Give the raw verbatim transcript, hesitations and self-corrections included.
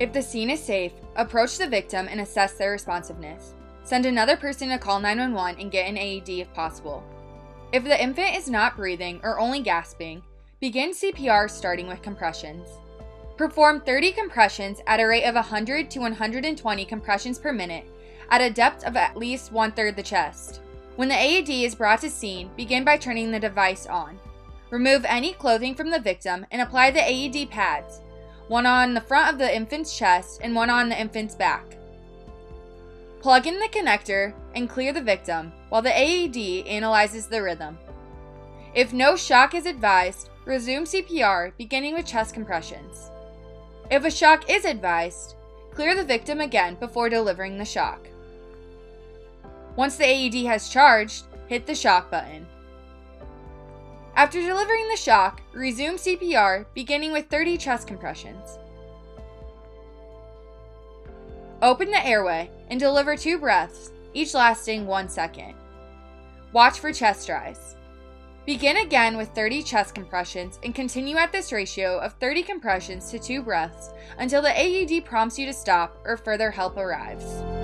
If the scene is safe, approach the victim and assess their responsiveness. Send another person to call nine one one and get an A E D if possible. If the infant is not breathing or only gasping, begin C P R starting with compressions. Perform thirty compressions at a rate of one hundred to one hundred twenty compressions per minute at a depth of at least one-third the chest. When the A E D is brought to scene, begin by turning the device on. Remove any clothing from the victim and apply the A E D pads, one on the front of the infant's chest and one on the infant's back. Plug in the connector and clear the victim while the A E D analyzes the rhythm. If no shock is advised, resume C P R beginning with chest compressions. If a shock is advised, clear the victim again before delivering the shock. Once the A E D has charged, hit the shock button. After delivering the shock, resume C P R beginning with thirty chest compressions. Open the airway and deliver two breaths, each lasting one second. Watch for chest rise. Begin again with thirty chest compressions and continue at this ratio of thirty compressions to two breaths until the A E D prompts you to stop or further help arrives.